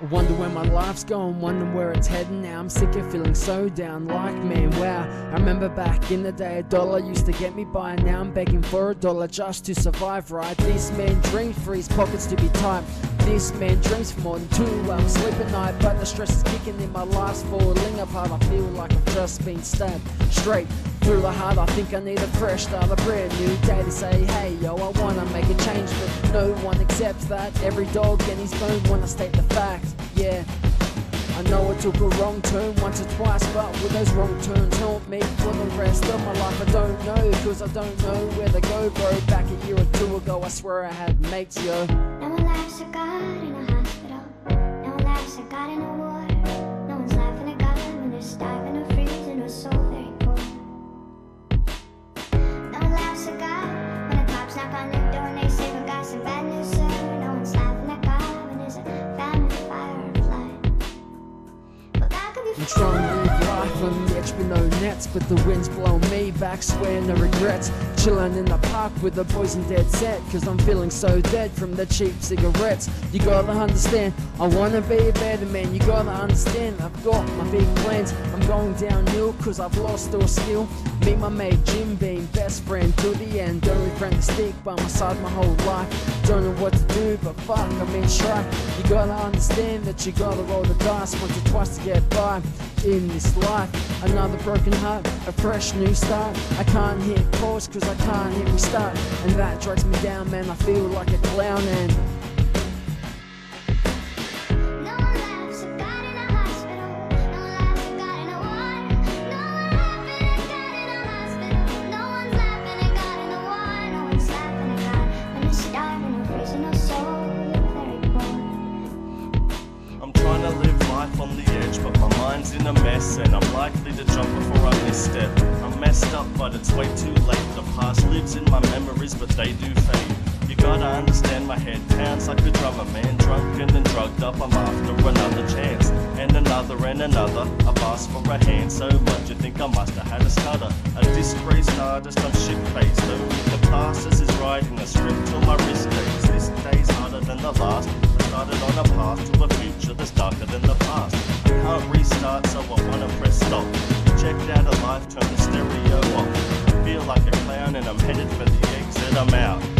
I wonder where my life's going, wondering where it's heading now. I'm sick of feeling so down, like man, wow. I remember back in the day, $1 used to get me by. Now I'm begging for $1 just to survive, right? This man dreams for his pockets to be tight. This man dreams for more than 2 hours sleep at night. But the stress is kicking in, my life's falling apart. I feel like I've just been stabbed straight through the heart. I think I need a fresh start, a brand new day to say, hey yo, I wanna make a change. But no one accepts that. Every dog in his bone wanna state the fact. Yeah, I know I took a wrong turn once or twice, but will those wrong turns haunt me for the rest of my life? I don't know, cause I don't know where to go, bro. Back a year or two ago, I swear I had mates, yo. Now my life's a god in a hospital. Now my life's a god in a war. No one's laughing at God when they're starving or freezing or soul very poor. Now my life's a god when the cops knock on the door and they say, we got some bad news, sir. No one's laughing at God when there's a family fire. I'm trying to live life on the edge with no nets, but the wind's blowing me back, swear no regrets. Chilling in the park with the boys in dead set, cause I'm feeling so dead from the cheap cigarettes. You gotta understand, I wanna be a better man. You gotta understand, I've got my big plans. I'm going downhill cause I've lost all skill. Me, my mate Jim Beam, best friend till the end. Only friend to stick by my side my whole life. Don't know what to do, but fuck, I'm in strife. You gotta understand that you gotta roll the dice once or twice to get by in this life. Another broken heart, a fresh new start. I can't hit pause cause I can't hit restart. And that drags me down, man, I feel like a clown. And on the edge, but my mind's in a mess, and I'm likely to jump before I misstep. I'm messed up, but it's way too late. The past lives in my memories, but they do fade. You gotta understand, my head pounds like a drummer, man. Drunken and drugged up, I'm after another chance. And another, I've asked for a hand so much, you think I must have had a stutter. A disgraced artist, I'm shit-faced, though. The past is writing a script till my wrist aches. This day's harder than the last. I started on a path to a future that's darker than the past. I can't restart, so I wanna press stop. Checked out of life, turned the stereo off. I feel like a clown and I'm headed for the exit, I'm out.